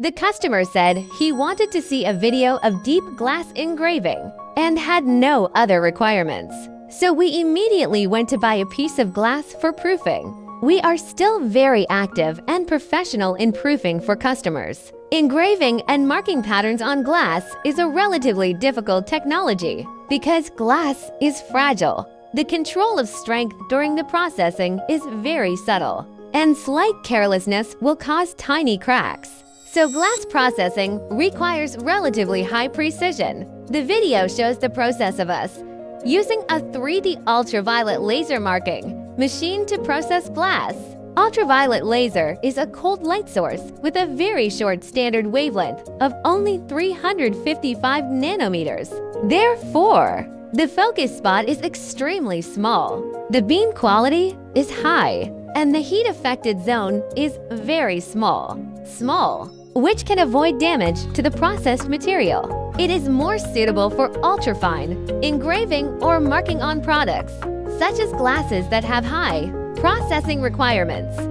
The customer said he wanted to see a video of deep glass engraving and had no other requirements. So we immediately went to buy a piece of glass for proofing. We are still very active and professional in proofing for customers. Engraving and marking patterns on glass is a relatively difficult technology because glass is fragile. The control of strength during the processing is very subtle, and slight carelessness will cause tiny cracks. So glass processing requires relatively high precision. The video shows the process of us using a 3D ultraviolet laser marking machine to process glass. Ultraviolet laser is a cold light source with a very short standard wavelength of only 355 nanometers. Therefore, the focus spot is extremely small. The beam quality is high, and the heat-affected zone is very small, which can avoid damage to the processed material. It is more suitable for ultrafine, engraving or marking on products, such as glasses that have high processing requirements.